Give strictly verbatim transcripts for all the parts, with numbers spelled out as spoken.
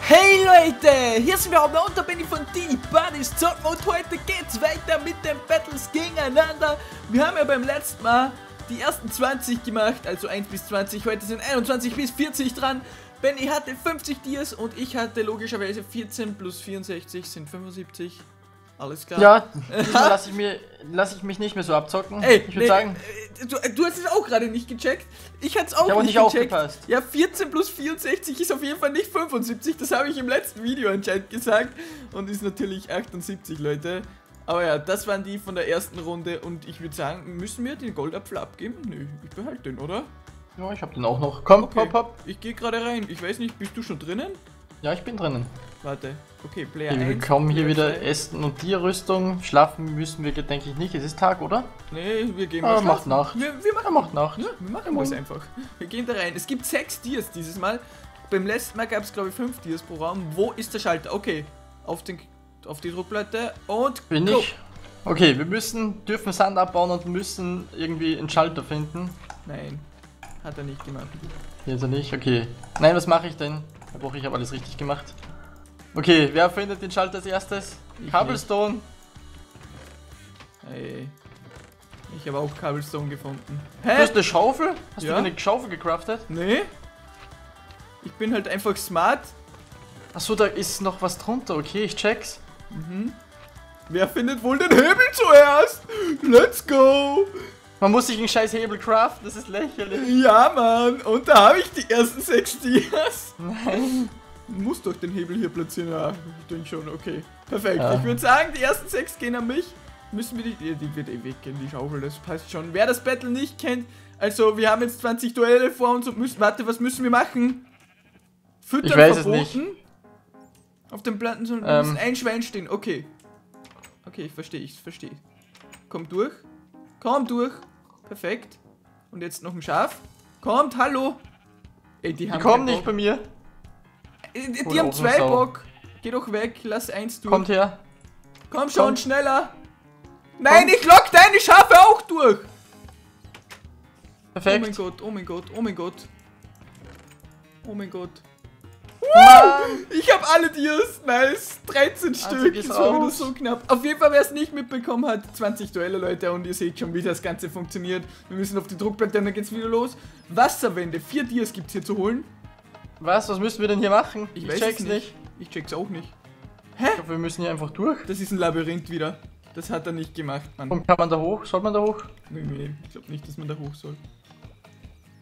Hey Leute, hier sind wir auch und da bin ich von DieBuddiesZocken und heute geht's weiter mit den Battles gegeneinander. Wir haben ja beim letzten Mal die ersten zwanzig gemacht, also eins bis zwanzig, heute sind einundzwanzig bis vierzig dran. Benny hatte fünfzig Dias und ich hatte logischerweise vierzehn plus vierundsechzig sind fünfundsiebzig. Alles klar. Ja, diesmal lasse ich, mir, lass ich mich nicht mehr so abzocken. Ey, ich würde nee, sagen. Du, du hast es auch gerade nicht gecheckt. Ich hatte es auch nicht, nicht gecheckt. Aufgepasst. Ja, vierzehn plus vierundsechzig ist auf jeden Fall nicht fünfundsiebzig. Das habe ich im letzten Video anscheinend gesagt. Und ist natürlich achtundsiebzig, Leute. Aber ja, das waren die von der ersten Runde. Und ich würde sagen, müssen wir den Goldapfel abgeben? Nö, ich behalte den, oder? Ja, ich habe den auch noch. Komm, okay. hopp, hopp. Ich gehe gerade rein. Ich weiß nicht, bist du schon drinnen? Ja, ich bin drinnen. Warte, okay, Player eins. Wir bekommen hier wieder Essen und Tierrüstung. Schlafen müssen wir, denke ich, nicht. Es ist Tag, oder? Nee, wir gehen mal schlafen. Macht Nacht. Wir, wir machen ja, macht Nacht. Ja, wir machen das einfach. Wir gehen da rein. Es gibt sechs Tiers dieses Mal. Beim letzten Mal gab es, glaube ich, fünf Tiers pro Raum. Wo ist der Schalter? Okay, auf, den, auf die Druckplatte und... Bin go. ich? Okay, wir müssen, dürfen Sand abbauen und müssen irgendwie einen Schalter finden. Nein, hat er nicht gemacht. Jetzt er nicht, okay. Nein, was mache ich denn? Herr Bruch, ich habe alles richtig gemacht. Okay, wer findet den Schalter als erstes? Ich Cobblestone! Hey, ich habe auch Cobblestone gefunden. Hä? Du hast eine Schaufel? Hast ja. du eine Schaufel gecraftet? Nee. Ich bin halt einfach smart. Achso, da ist noch was drunter. Okay, ich check's. Mhm. Wer findet wohl den Hebel zuerst? Let's go! Man muss sich einen scheiß Hebel craften, das ist lächerlich. Ja, Mann. Und da habe ich die ersten sechs Dias. Nein. Muss doch den Hebel hier platzieren, ja, ich denke schon, okay, perfekt, ja. Ich würde sagen, die ersten sechs gehen an mich, müssen wir die, die wird eh weggehen, die Schaufel, das passt schon, wer das Battle nicht kennt, also wir haben jetzt zwanzig Duelle vor uns und müssen, warte, was müssen wir machen? Füttern ich weiß verboten, es nicht. Auf dem Planten soll ähm. ein Schwein stehen, okay, okay, ich verstehe, ich verstehe, kommt durch, kommt durch, perfekt, und jetzt noch ein Schaf, kommt, hallo, ey, die, haben die kommen nicht bei mir. Die Oder haben zwei Bock. Geh doch weg, lass eins durch. Kommt her. Komm schon, Komm. schneller. Nein, Komm. ich lock deine Schafe auch durch. Perfekt. Oh mein Gott, oh mein Gott, oh mein Gott. Oh mein Gott. Wow! Ich hab alle Dias, nice. dreizehn also Stück, das war wieder so knapp. Auf jeden Fall, wer es nicht mitbekommen hat, zwanzig Duelle, Leute. Und ihr seht schon, wie das Ganze funktioniert. Wir müssen auf die Druckplatte, dann geht's wieder los. Wasserwände, vier Dias gibt's hier zu holen. Was? Was müssen wir denn hier machen? Ich, ich weiß check's nicht. nicht. Ich check's auch nicht. Hä? Ich glaube, wir müssen hier einfach durch. Das ist ein Labyrinth wieder. Das hat er nicht gemacht, Mann. Und kann man da hoch? Soll man da hoch? Nee, nee. Ich glaube nicht, dass man da hoch soll.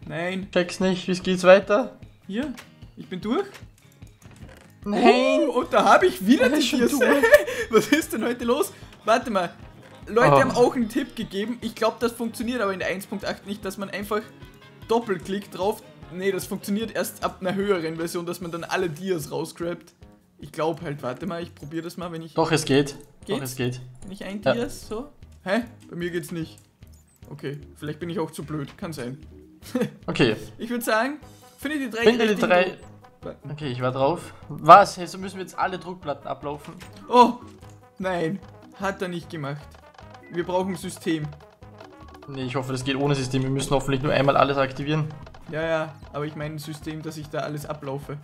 Nein. Check's nicht. Wie geht's weiter? Hier. Ich bin durch. Nein. Oh, und da habe ich wieder die Schüsse. Was ist denn heute los? Warte mal. Leute oh. haben auch einen Tipp gegeben. Ich glaube, das funktioniert aber in der eins Punkt acht nicht, dass man einfach Doppelklick drauf... Nee, das funktioniert erst ab einer höheren Version, dass man dann alle Dias rausgrabt. Ich glaube halt, warte mal, ich probiere das mal, wenn ich... Doch, es geht. Geht's? Doch, es geht. Wenn ich ein Dias, ja. so? Hä? Bei mir geht's nicht. Okay, vielleicht bin ich auch zu blöd, kann sein. Okay. Ich würde sagen, finde die drei... Finde die drei... Okay, ich war drauf. Was? Hey, so müssen wir jetzt alle Druckplatten ablaufen. Oh, nein. Hat er nicht gemacht. Wir brauchen ein System. Nee, ich hoffe, das geht ohne System. Wir müssen hoffentlich nur einmal alles aktivieren. Ja, ja, aber ich meine ein System, dass ich da alles ablaufe.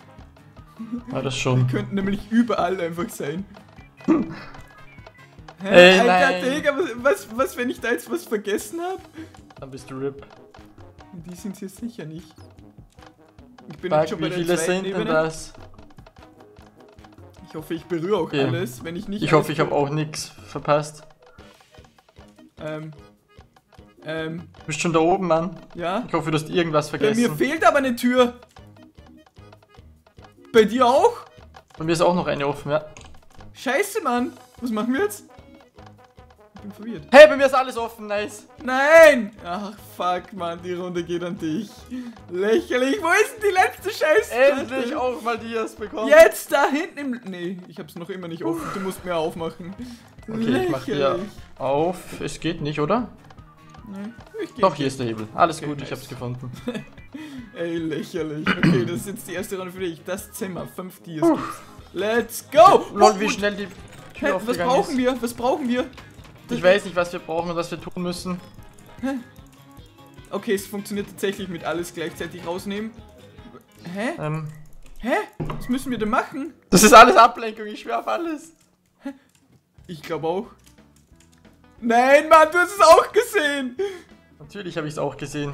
Ja, das schon. Die könnten nämlich überall einfach sein. Hey, Alter, nein. Digga, was, was, wenn ich da jetzt was vergessen habe? Dann bist du RIP. Die sind hier sicher nicht. Ich bin Bug, schon bei wie der viele sind Ebene. denn das? Ich hoffe, ich berühre auch okay. alles, wenn ich nicht... Ich hoffe, ich habe auch nichts verpasst. Ähm... Ähm, du bist schon da oben, Mann. Ja? Ich hoffe, du hast irgendwas vergessen. Bei mir fehlt aber eine Tür. Bei dir auch? Bei mir ist auch noch eine offen, ja. Scheiße, Mann. Was machen wir jetzt? Ich bin verwirrt. Hey, bei mir ist alles offen, nice. Nein! Ach, fuck, Mann, die Runde geht an dich. Lächerlich. Wo ist denn die letzte Scheiße? Endlich auch mal Dias bekommen. Jetzt da hinten im... Nee, ich hab's noch immer nicht offen. Du musst mir aufmachen. Okay, Lächerlich. Ich mach dir auf. Es geht nicht, oder? Nein, ich Doch, hier nicht. ist der Hebel. Alles okay, gut, nice. Ich hab's gefunden. Ey, lächerlich. Okay, das ist jetzt die erste Runde für dich. Das Zimmer, fünf Dias. Let's go! Lol, oh, wie schnell die Tür hey, Was brauchen ist. wir? Was brauchen wir? Ich weiß nicht, was wir brauchen und was wir tun müssen. Okay, es funktioniert tatsächlich mit alles gleichzeitig rausnehmen. Hä? Ähm. Hä? Was müssen wir denn machen? Das ist alles Ablenkung, ich schwör auf alles. Ich glaube auch. Nein, Mann, du hast es auch gesehen. Natürlich habe ich es auch gesehen.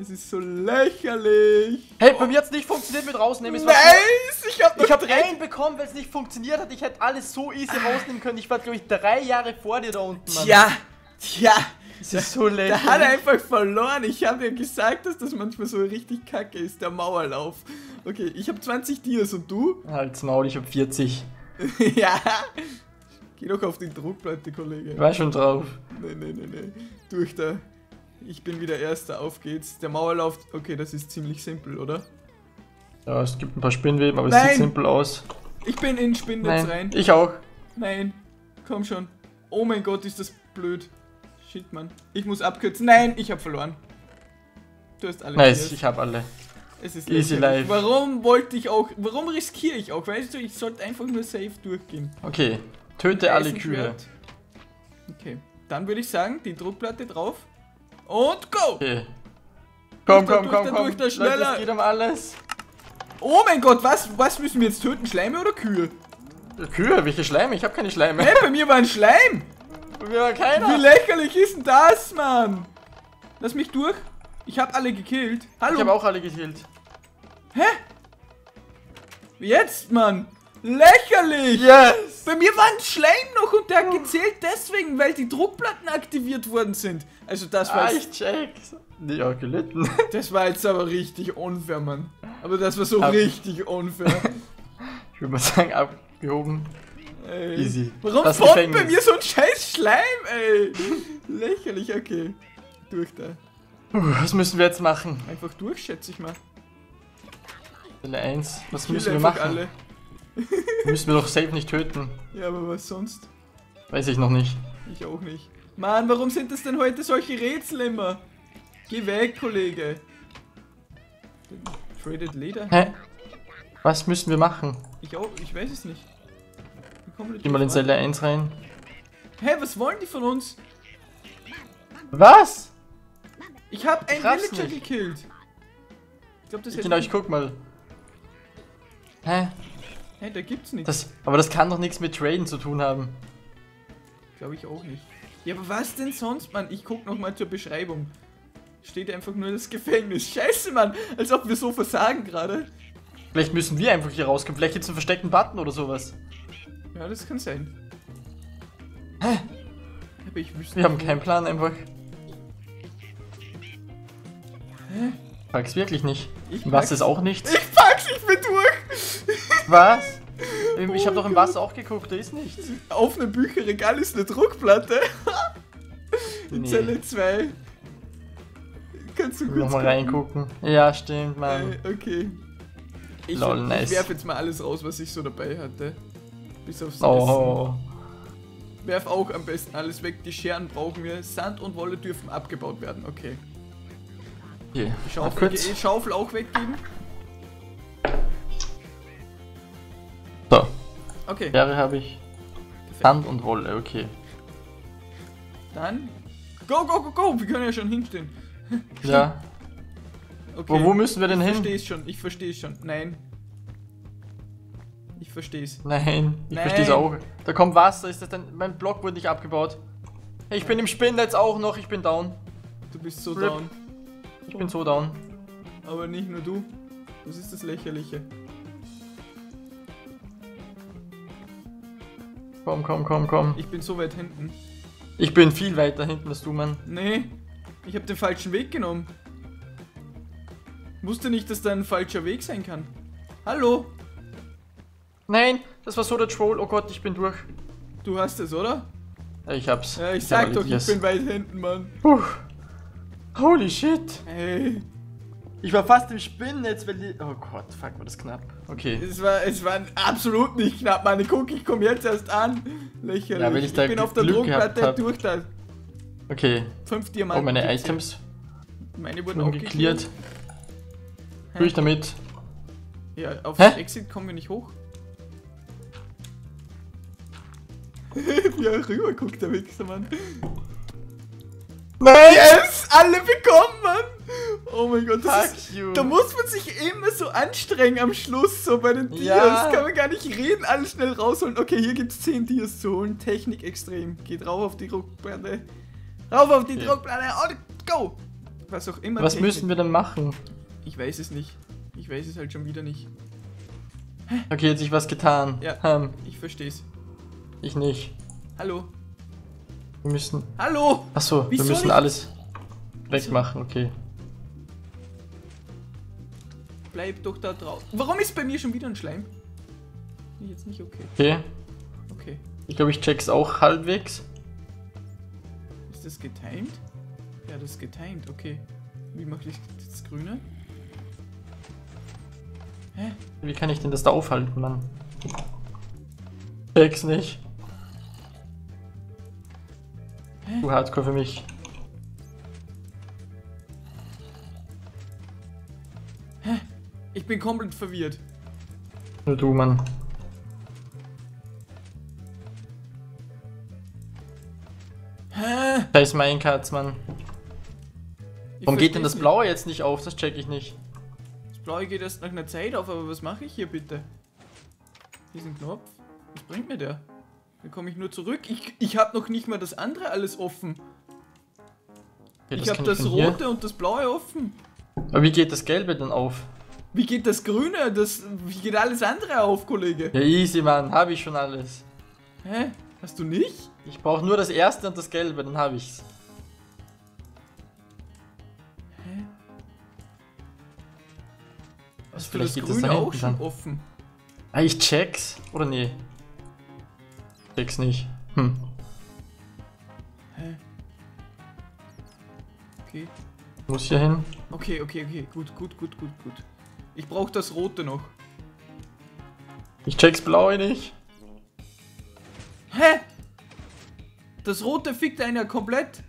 Es ist so lächerlich. Hey, bei mir hat es nicht funktioniert mit rausnehmen. Nice! Ich habe ich hab reinbekommen, weil es nicht funktioniert hat. Ich hätte alles so easy ah. rausnehmen können. Ich war, glaube ich, drei Jahre vor dir da unten, Mann. Tja, tja. Das ist so lächerlich. Da hat er einfach verloren. Ich habe dir gesagt, dass das manchmal so richtig kacke ist, der Mauerlauf. Okay, ich habe zwanzig Dias und du? Halt's Maul, ich habe vierzig. Ja. Geh doch auf die Druckplatte, Kollege. Ich war schon drauf. Nee, nee, nee, nee. Durch da. Ich bin wieder Erster, auf geht's. Der Mauerlauf, okay, das ist ziemlich simpel, oder? Ja, es gibt ein paar Spinnweben, aber Nein. es sieht simpel aus. Ich bin in Spinnnetz Nein. rein. Ich auch. Nein, komm schon. Oh mein Gott, ist das blöd. Shit, Mann. Ich muss abkürzen. Nein, ich hab verloren. Du hast alle. Nice, ich hab alle. Es ist easy life. Warum wollte ich auch, warum riskiere ich auch? Weißt du, ich sollte einfach nur safe durchgehen. Okay, töte alle Kühe. Okay, dann würde ich sagen, die Druckplatte drauf. Und go! Okay. Komm, komm, durch, komm, da, komm, durch, da, komm. Schneller. Leute, es geht um alles. Oh mein Gott, was, was müssen wir jetzt töten? Schleime oder Kühe? Kühe? Welche Schleime? Ich habe keine Schleime. Hey, bei mir war ein Schleim. Bei mir war keiner. Wie lächerlich ist denn das, Mann? Lass mich durch. Ich habe alle gekillt. Hallo. Ich habe auch alle gekillt. Hä? Jetzt, Mann. Lächerlich! Yes! Bei mir war ein Schleim noch und der hat gezählt deswegen, weil die Druckplatten aktiviert worden sind. Also das war ah, jetzt... ich check's. Nee, auch gelitten. Das war jetzt aber richtig unfair, Mann. Aber das war so Ab richtig unfair. Ich würde mal sagen, abgehoben. Ey. Easy. Warum kommt bei mir so ein scheiß Schleim, ey? Lächerlich, okay. Durch da. Was müssen wir jetzt machen? Einfach durch, schätze ich mal. Stelle eins. Was müssen wir machen? Alle. Müssen wir doch safe nicht töten. Ja, aber was sonst? Weiß ich noch nicht. Ich auch nicht. Mann, warum sind das denn heute solche Rätsel immer? Geh weg, Kollege. Traded Leder? Hä? Was müssen wir machen? Ich auch, ich weiß es nicht. Geh mal in Zelle eins rein. Hä, was wollen die von uns? Was? Ich hab einen Villager nicht. gekillt. Ich glaub, das ich hätte Genau, ich guck mal. Hä? Hey, da gibt's nichts. Das, aber das kann doch nichts mit Traden zu tun haben. Glaube ich auch nicht. Ja, aber was denn sonst, Mann? Ich guck nochmal zur Beschreibung. Steht einfach nur das Gefängnis. Scheiße, Mann! Als ob wir so versagen gerade. Vielleicht müssen wir einfach hier rauskommen. Vielleicht gibt's einen versteckten Button oder sowas. Ja, das kann sein. Hä? Aber ich wüsste wir haben keinen Plan einfach. Hä? Ich pack's wirklich nicht. Ich Was ist auch nichts? Ich pack's, ich bin durch! Was? Ich oh hab doch im Wasser auch geguckt, da ist nichts. Auf einem Bücherregal ist eine Druckplatte. In nee. Zelle zwei. Kannst du kurz nochmal reingucken. Ja, stimmt, Mann. Äh, okay. Ich, Lol, nice. ich werf jetzt mal alles raus, was ich so dabei hatte. Bis aufs oh. Essen. Werf auch am besten alles weg. Die Scheren brauchen wir. Sand und Wolle dürfen abgebaut werden. Okay. Okay. Die Schaufel, die Schaufel auch weggeben. So. Okay. Wäre habe ich. Perfekt. Sand und Wolle, okay. Dann. Go, go, go, go! Wir können ja schon hinstehen. Ja. Okay. Wo, wo müssen wir denn ich hin? Ich verstehe es schon, ich verstehe es schon. Nein. Ich verstehe es. Nein, ich verstehe es auch. Da kommt Wasser, ist das denn. Mein Block wurde nicht abgebaut. Ich bin im Spinnnetz auch noch, ich bin down. Du bist so Rip. down. Ich bin so down. Aber nicht nur du. Das ist das Lächerliche. Komm, komm, komm, komm. Ich bin so weit hinten. Ich bin viel weiter hinten als du, Mann. Nee, ich habe den falschen Weg genommen. Ich wusste nicht, dass da ein falscher Weg sein kann. Hallo? Nein, das war so der Troll. Oh Gott, ich bin durch. Du hast es, oder? Ja, ich hab's. Ja, ich, ich sag doch, ich bin weit hinten, Mann. Puh. Holy shit. Hey. Ich war fast im Spinnnetz, weil die... Oh Gott, fuck, war das knapp. Okay. Es war, es war absolut nicht knapp, Mann. Guck, ich komme jetzt erst an. Lächerlich. Ja, wenn ich, da ich bin auf der Druckplatte durch da. Okay. Fünf Diamanten. Oh, meine Items. Meine wurden auch geklärt. Durch damit. Ja, auf Hä? Exit kommen wir nicht hoch. Wie er rüber guckt, der Wichser, Mann. Nein! Yes! Alle bekommen, Mann! Oh mein Gott, das ist, da muss man sich immer so anstrengen am Schluss, so bei den Dias. Ja. Kann man gar nicht reden, alles schnell rausholen. Okay, hier gibt's zehn Dias zu holen. Technik extrem. Geht rauf auf die Druckplatte. Rauf auf die ja. Druckplatte und go! Was auch immer. Was Technik. Müssen wir denn machen? Ich weiß es nicht. Ich weiß es halt schon wieder nicht. Hä? Okay, jetzt hat sich was getan. Ja, hm. Ich versteh's. Ich nicht. Hallo. Wir müssen... Hallo! Achso, wir müssen ich? alles wegmachen, okay. Bleib doch da drauf. Warum ist bei mir schon wieder ein Schleim? Nee, jetzt nicht okay. Okay. Okay. Ich glaube, ich check's auch halbwegs. Ist das getimed? Ja, das ist getimed, okay. Wie mache ich das Grüne? Hä? Wie kann ich denn das da aufhalten, Mann? Check's nicht. Zu hardcore für mich. Hä? Ich bin komplett verwirrt. Nur du, Mann. Hä? Da ist mein Katz, Mann. Warum geht denn das Blaue nicht. jetzt nicht auf? Das check ich nicht. Das Blaue geht erst nach einer Zeit auf, aber was mache ich hier bitte? Diesen Knopf? Was bringt mir der? Dann komme ich nur zurück. Ich, ich habe noch nicht mal das andere alles offen. Okay, ich habe das ich Rote hier. und das Blaue offen. Aber wie geht das Gelbe denn auf? Wie geht das Grüne? Das, wie geht alles andere auf, Kollege? Ja, easy, Mann. Habe ich schon alles. Hä? Hast du nicht? Ich brauche nur das Erste und das Gelbe, dann habe ich's. Hä? Hast du das Grüne auch schon offen? Ah, ich check's. Oder nee? Check's nicht. Hm. Hä? Okay. Muss hier hin. Okay, okay, okay. Gut, gut, gut, gut, gut. Ich brauche das Rote noch. Ich check's Blaue nicht. Hä? Das Rote fickt einen ja komplett.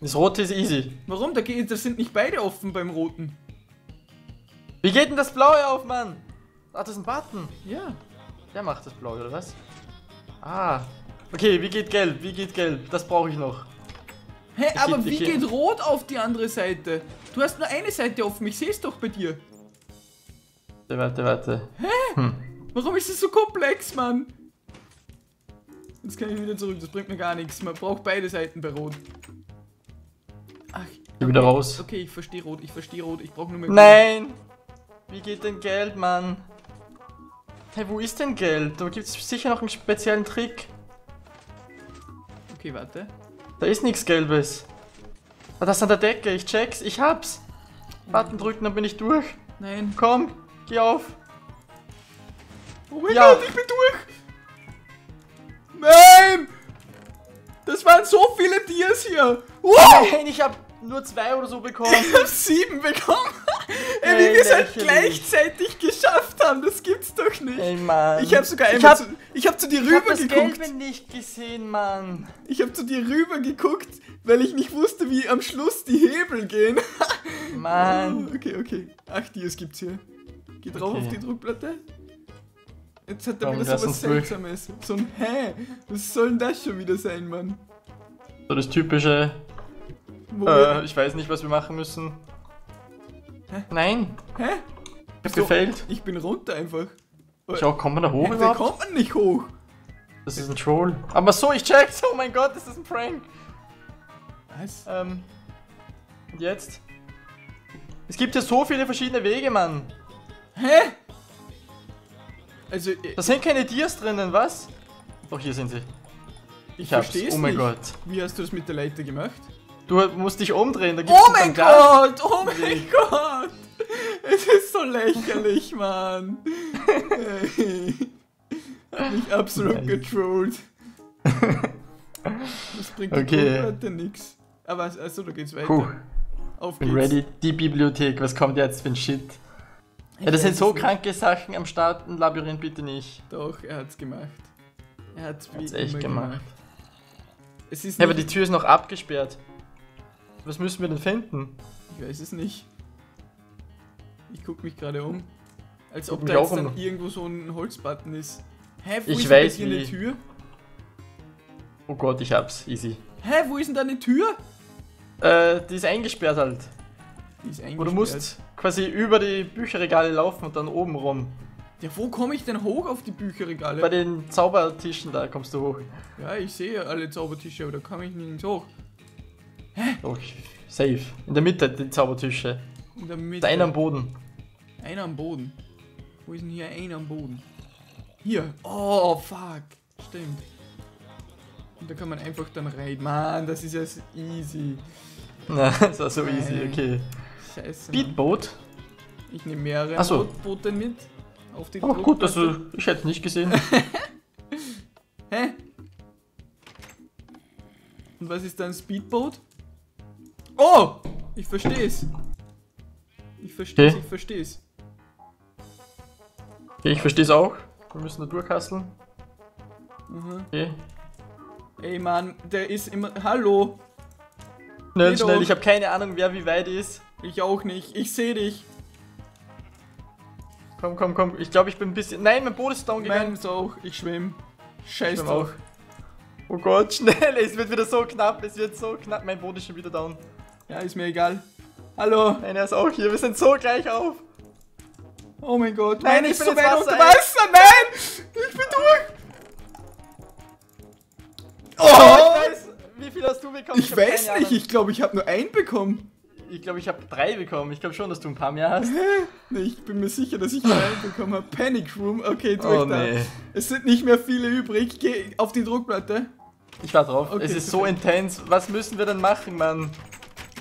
Das Rote ist easy. Warum? Da geht, das sind nicht beide offen beim Roten. Wie geht denn das Blaue auf, Mann? Ach, das ist ein Button. Ja. Der macht das Blaue, oder was? Ah, okay, wie geht Gelb? Wie geht Gelb? Das brauche ich noch. Hä, hey, aber geht, wie geht Rot auf die andere Seite? Du hast nur eine Seite offen, ich sehe es doch bei dir. Warte, warte, warte. Hä? Hm. Warum ist das so komplex, Mann? Jetzt kann ich wieder zurück, das bringt mir gar nichts. Man braucht beide Seiten bei Rot. Ach, okay. Wieder raus. Okay, ich verstehe Rot, ich verstehe Rot, ich brauche nur mehr... Nein! Wie geht denn Gelb, Mann? Hey, wo ist denn Geld? Da gibt es sicher noch einen speziellen Trick. Okay, warte. Da ist nichts Gelbes. Ah, das ist an der Decke. Ich check's. Ich hab's. Nein. Button drücken, dann bin ich durch. Nein. Komm, geh auf. Oh mein ja. Gott, ich bin durch. Nein. Das waren so viele Tiers hier. Wow. Nein, ich hab nur zwei oder so bekommen. Ich hab sieben bekommen. Ey, wie wir es halt gleichzeitig geschafft haben, das gibt's doch nicht. Ey, Mann. Ich hab sogar einmal ich hab, zu, ich hab zu dir rüber geguckt. Ich hab das Gelbe nicht gesehen, Mann. Ich hab zu dir rüber geguckt, weil ich nicht wusste, wie am Schluss die Hebel gehen. Mann. Okay, okay. Ach, die es gibt's hier. Geh drauf okay. auf die Druckplatte. Jetzt hat er wieder so was Seltsames. So ein Hä? Was soll denn das schon wieder sein, Mann? So das typische. Äh, ich weiß nicht, was wir machen müssen. Hä? Nein! Hä? Ich hab gefailt. Ich bin runter einfach. Ich auch, kommt man da hoch? Da kommt man nicht hoch! Das ist ein Troll. Aber so, ich check's! Oh mein Gott, das ist ein Prank! Was? Ähm. Und jetzt? Es gibt ja so viele verschiedene Wege, Mann! Hä? Also. Da sind keine Dias drinnen, was? Doch, hier sind sie. Ich versteh's nicht. Oh mein Gott. Wie hast du das mit der Leiter gemacht? Du musst dich umdrehen, da gibt's oh mein Gott! Oh mein Gott! Es ist so lächerlich, Mann! Hey. Hab mich absolut Nein. getrollt. Das bringt okay. heute nix. Aber also, da geht's weiter. Puh. Auf geht's. Ready, die Bibliothek, was kommt jetzt für ein Shit? Ja, das sind so kranke Sachen am Start, ein Labyrinth bitte nicht. Doch, er hat's gemacht. Er hat's, hat's echt gemacht. gemacht. Es ist ja, aber die Tür ist noch abgesperrt. Was müssen wir denn finden? Ich weiß es nicht. Ich guck mich gerade um. Als ob da jetzt dann irgendwo so ein Holzbutton ist. Hä, wo ist denn hier eine Tür? Oh Gott, ich hab's. Easy. Hä, wo ist denn deine Tür? Äh, die ist eingesperrt halt. Die ist eingesperrt. Oder du musst quasi über die Bücherregale laufen und dann oben rum. Ja, wo komme ich denn hoch auf die Bücherregale? Bei den Zaubertischen, da kommst du hoch. Ja, ich sehe alle Zaubertische, aber da komme ich nirgends hoch. Hä? Okay, safe. In der Mitte, die Zaubertische. In der Mitte. Einer am Boden. Einer am Boden. Wo ist denn hier einer am Boden? Hier. Oh, fuck. Stimmt. Und da kann man einfach dann rein. Mann, das ist ja so easy. Na, das war so Nein. easy, okay. Scheiße. Speedboat. Ich nehme mehrere so. Boote mit. Auf den oh, gut, also ich hätte es nicht gesehen. Hä? Und was ist da ein Speedboat? Oh! Ich versteh's. Ich versteh's, okay. ich versteh's. Okay, ich versteh's auch. Wir müssen da durchhasseln. Mhm. Okay. Ey Mann, der ist immer. Hallo! Schnell, Geht schnell, auf. Ich habe keine Ahnung, wer wie weit ist. Ich auch nicht, ich sehe dich. Komm, komm, komm. Ich glaube, ich bin ein bisschen... Nein, mein Boot ist down gegangen. Mein ist auch. Ich schwimme. Scheiß drauf. Oh Gott, schnell. Es wird wieder so knapp. Es wird so knapp. Mein Boot ist schon wieder down. Ja, ist mir egal. Hallo. Nein, er ist auch hier. Wir sind so gleich auf. Oh mein Gott. Nein, Nein ich, ich bin so weit unter Wasser. Nein. Ich bin durch. Oh. oh ich weiß, wie viel hast du bekommen? Ich, ich weiß nicht. Ahnung. Ich glaube, ich habe nur einen bekommen. Ich glaube, ich habe drei bekommen. Ich glaube schon, dass du ein paar mehr hast. Nee, ich bin mir sicher, dass ich drei bekommen habe. Panic Room. Okay, durch oh, da. Nee. Es sind nicht mehr viele übrig. Geh auf die Druckplatte. Ich war drauf. Okay, es ist so intens. Was müssen wir denn machen, Mann?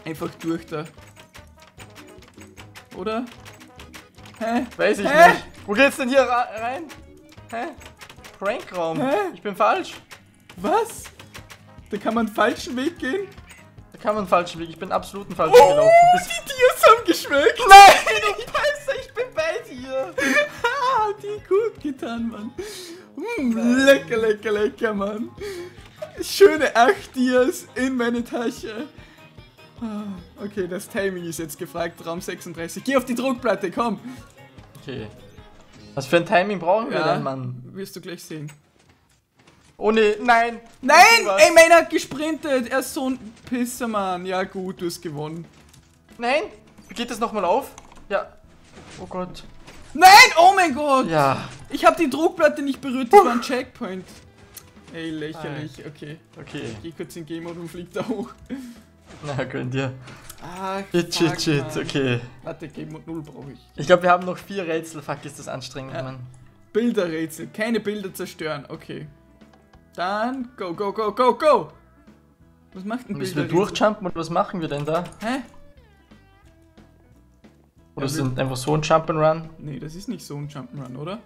Einfach durch da. Oder? Hä? Weiß ich Hä? nicht. Wo geht's denn hier rein? Hä? Prankraum. Hä? Ich bin falsch. Was? Da kann man einen falschen Weg gehen? Kann man falsch liegen, ich bin absolut falsch oh, gelaufen. Oh, die Tiers haben geschmeckt! Nein, du Peißer, ich bin bei dir! Ha, die gut getan, Mann. Mm, lecker, lecker, lecker, Mann. Schöne acht Tiers in meine Tasche. Okay, das Timing ist jetzt gefragt, Raum sechsunddreißig. Geh auf die Druckplatte, komm! Okay. Was für ein Timing brauchen ja, wir denn, Mann? Wirst du gleich sehen. Oh ne, nein! Nein! Ey, meiner hat gesprintet! Er ist so ein Pisser, Mann. Ja gut, du hast gewonnen. Nein! Geht das nochmal auf? Ja. Oh Gott. Nein! Oh mein Gott! Ja. Ich habe die Druckplatte nicht berührt, das war ein Checkpoint. Ey, lächerlich. Ach. Okay. Okay. Ich geh kurz in Game Mode und flieg da hoch. Na, gönn dir. Ach, shit, shit, shit, okay. Warte, Game Mode null brauche ich. Ich glaube, wir haben noch vier Rätsel. Fuck, ist das anstrengend, ja. Mann. Bilderrätsel. Keine Bilder zerstören. Okay. Dann, go, go, go, go, go! Was macht denn Müssen wir durchjumpen oder was machen wir denn da? Hä? Oder ja, sind einfach so ein Jump'n'Run? Nee, das ist nicht so ein Jump'n'Run, oder?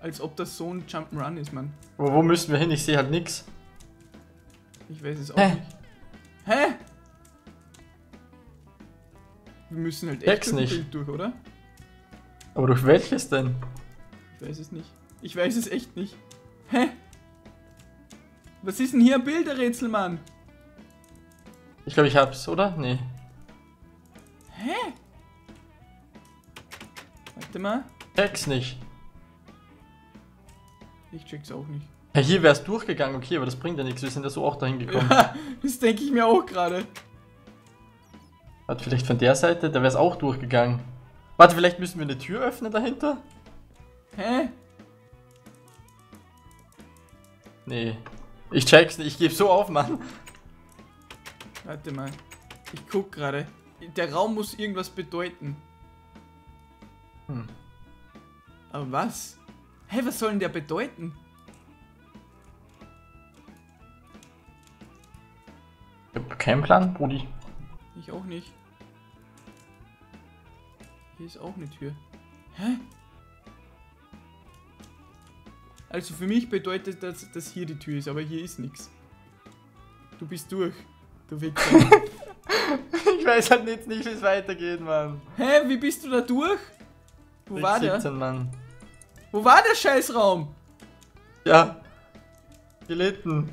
Als ob das so ein Jump'n'Run ist, Mann. Aber wo müssen wir hin? Ich sehe halt nix. Ich weiß es auch Hä? nicht. Hä? Wir müssen halt echt durch, nicht. durch, oder? Aber durch welches denn? Ich weiß es nicht. Ich weiß es echt nicht. Hä? Was ist denn hier ein Bilderrätsel, Mann? Ich glaube, ich hab's, oder? Nee. Hä? Warte mal. Check's nicht. Ich check's auch nicht. Ja, hier wär's durchgegangen, okay, aber das bringt ja nichts. Wir sind ja so auch dahin gekommen. Ja, das denke ich mir auch gerade. Warte, vielleicht von der Seite? Da wär's auch durchgegangen. Warte, vielleicht müssen wir eine Tür öffnen dahinter? Hä? Nee, ich check's nicht, ich gebe so auf, Mann. Warte mal, ich guck gerade. Der Raum muss irgendwas bedeuten. Hm. Aber was? Hä, hey, was soll denn der bedeuten? Ich hab keinen Plan, Brudi. Ich auch nicht. Hier ist auch eine Tür. Hä? Also für mich bedeutet das, dass hier die Tür ist, aber hier ist nichts. Du bist durch. Du Wichser. Ich weiß halt jetzt nicht, wie es weitergeht, Mann. Hä, wie bist du da durch? Wo war der? Mann. Wo war der Scheißraum? Ja. Gelitten.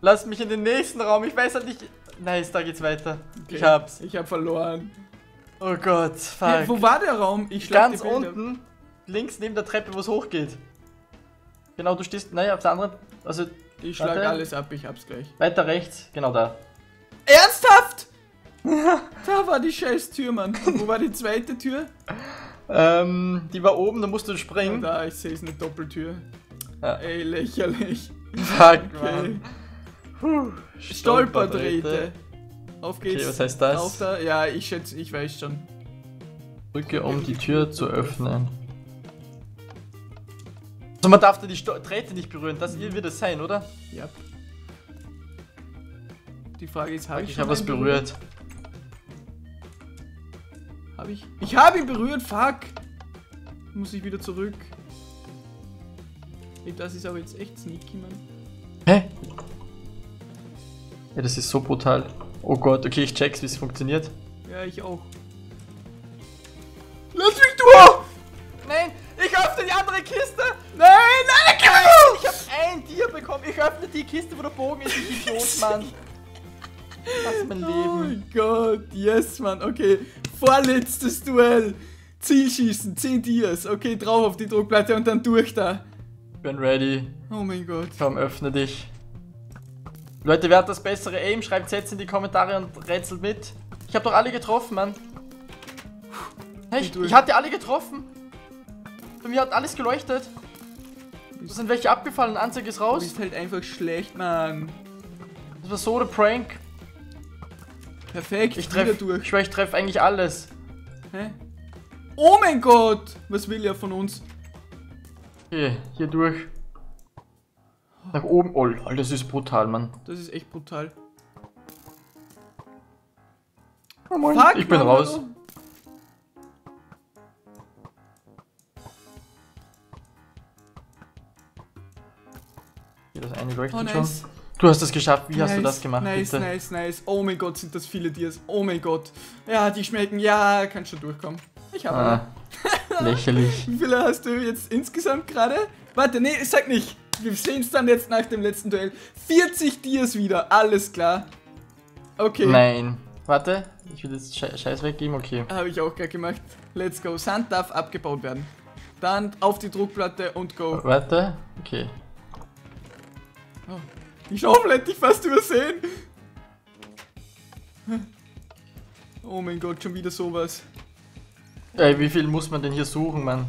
Lass mich in den nächsten Raum, ich weiß halt nicht... Nice, da geht's weiter. Okay. Ich hab's. Ich hab verloren. Oh Gott, fuck. Hä, wo war der Raum? Ich schlag die Bilder. Ganz unten, links neben der Treppe, wo es hochgeht. Genau, du stehst, naja, auf der anderen Also, ich schlag Warte. alles ab, ich hab's gleich. Weiter rechts, genau da. Ernsthaft? Da war die scheiß Tür, Mann. Und wo war die zweite Tür? Ähm, die war oben, da musst du springen. Oh, da, ich sehe es, eine Doppeltür. Ja. Ey, lächerlich. Fuck, okay. Mann. Stolperdrähte. Auf geht's. Okay, was heißt das? Auf da. Ja, ich schätze, ich weiß schon. Drücke, um die Tür zu öffnen. Also man darf da die Sto Drähte nicht berühren, das mhm. wird es sein, oder? Ja. Die Frage ist, habe ich, ich habe was berührt. berührt? Habe ich? Ich habe ihn berührt, fuck! Muss ich wieder zurück. Das ist aber jetzt echt sneaky, Mann. Hä? Ja, das ist so brutal. Oh Gott, okay, ich check's, wie es funktioniert. Ja, ich auch. Lass mich durch! Nein, ich öffne die andere Kiste! Nein, nein, ich hab, ich hab ein Tier bekommen! Ich öffne die Kiste, wo der Bogen ist, ich Idiot, Mann! Das ist mein Leben. Oh Gott, yes, Mann, okay. Vorletztes Duell! Zielschießen, zehn Tiers, okay, drauf auf die Druckplatte und dann durch da. Ich bin ready. Oh mein Gott. Komm, öffne dich. Leute, wer hat das bessere Aim? Schreibt es jetzt in die Kommentare und rätselt mit. Ich hab doch alle getroffen, Mann. Hey, ich, ich hatte alle getroffen. Bei mir hat alles geleuchtet. Da sind welche abgefallen, Anzeige ist raus. Du bist halt einfach schlecht, Mann. Das war so der Prank. Perfekt, ich treffe durch. Ich schwör, ich treffe eigentlich alles. Hä? Oh mein Gott! Was will er von uns? Okay, hier durch. Nach oben. Oh lol, das ist brutal, Mann. Das ist echt brutal. Oh Mann. Fuck, ich bin Mann, raus. Mann. Hier das eine leuchtet oh, nice. schon. Du hast das geschafft. Wie nice, hast du das gemacht? Nice, bitte? nice, nice. Oh mein Gott, sind das viele Tiers. Oh mein Gott. Ja, die schmecken. Ja, kannst schon durchkommen. Ich habe. Ah. Lächerlich. Wie viele hast du jetzt insgesamt gerade? Warte, nee, ich sag nicht. Wir sehen es dann jetzt nach dem letzten Duell. vierzig Tiers wieder, alles klar. Okay. Nein. Warte, ich will jetzt Scheiß weggeben, okay. Habe ich auch gerade gemacht. Let's go. Sand darf abgebaut werden. Dann auf die Druckplatte und go. Warte, okay. Oh. Die Schaufel hätte ich fast übersehen. Oh mein Gott, schon wieder sowas. Ey, wie viel muss man denn hier suchen, Mann?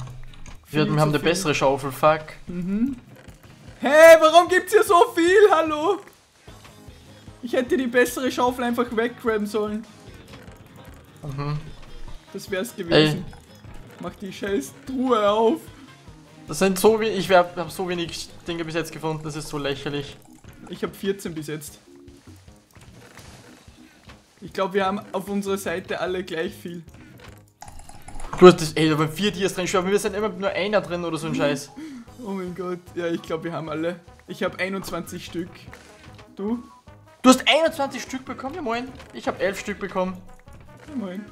Wir haben eine bessere Schaufel, fuck. Mhm. Hey, warum gibt's hier so viel? Hallo? Ich hätte die bessere Schaufel einfach weggraben sollen. Mhm. Das wär's gewesen. Ey. Mach die scheiß Truhe auf. Das sind so wenig. Ich hab so wenig Dinge bis jetzt gefunden, das ist so lächerlich. Ich hab vierzehn bis jetzt. Ich glaube, wir haben auf unserer Seite alle gleich viel. Du hast das, ey, da waren vier Tiers drin, aber wir sind immer nur einer drin oder so ein Scheiß. Oh mein Gott, ja, ich glaube, wir haben alle. Ich habe einundzwanzig Stück. Du? Du hast einundzwanzig Stück bekommen? Ja, moin. Ich habe elf Stück bekommen. Ja, moin.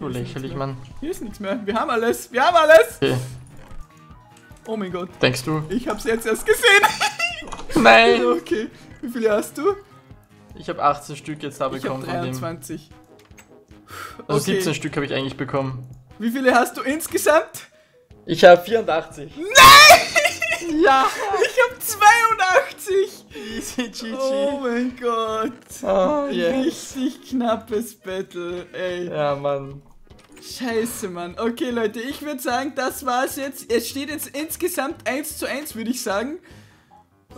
So lächerlich, Mann. Hier ist nichts mehr. Wir haben alles. Wir haben alles. Okay. Oh mein Gott. Denkst du? Ich hab's jetzt erst gesehen. Nein. Okay. Wie viele hast du? Ich habe achtzehn Stück jetzt da bekommen. Ich hab dreiundzwanzig. Also okay. siebzehn Stück habe ich eigentlich bekommen. Wie viele hast du insgesamt? Ich habe vierundachtzig. Nein! Ja! Ich habe zweiundachtzig! Easy, G G. Oh mein Gott. Oh, yes. Richtig knappes Battle, ey. Ja, Mann. Scheiße, Mann. Okay, Leute, ich würde sagen, das war's jetzt. Es steht jetzt insgesamt eins zu eins, würde ich sagen.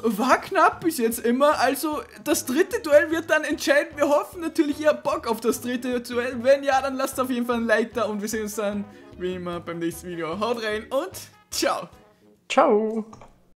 War knapp bis jetzt immer, also das dritte Duell wird dann entscheiden. Wir hoffen natürlich, ihr habt Bock auf das dritte Duell. Wenn ja, dann lasst auf jeden Fall ein Like da und wir sehen uns dann wie immer beim nächsten Video. Haut rein und ciao. Ciao.